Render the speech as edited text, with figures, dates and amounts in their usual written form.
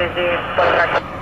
This is